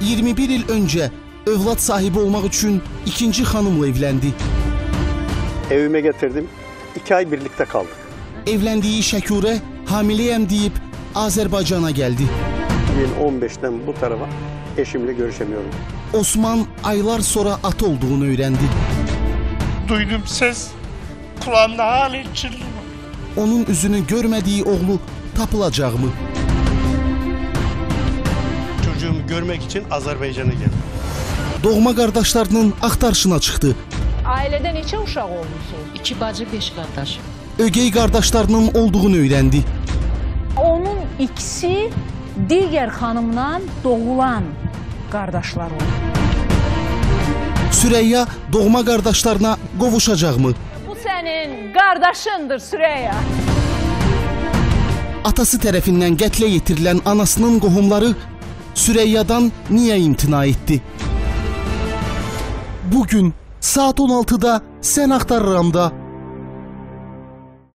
21 il öncə övlad sahibi olmaq üçün ikinci xanımla evləndi. Evime getirdim. 2 ay birlikte kaldık. Evlendiği Şekure, hamileyim deyip Azerbaycan'a geldi. 2015'ten bu tarafa eşimle görüşemiyorum. Osman aylar sonra ata olduğunu öğrendi. Duydum ses, kulağımda hala çınlıyor. Onun üzünü görmediği oğlu tapılacak mı? Çocuğumu görmek için Azerbaycan'a geldim. Doğma kardeşlerinin axtarışına çıktı. Aileden neçə uşaq olmuşsunuz? 2 bacı 5 qardaş. Ögey kardeşlerinin olduğunu öğrendi. Onun ikisi diğer hanımdan doğulan kardeşler oldu. Süreyya doğma kardeşlerine qovuşacak mı? Bu senin kardeşindir Süreyya. Atası tarafından qətlə yetirilən anasının qohumları Süreyya'dan niye imtina etti? Bugün saat 16'da Sen Axtarıram'da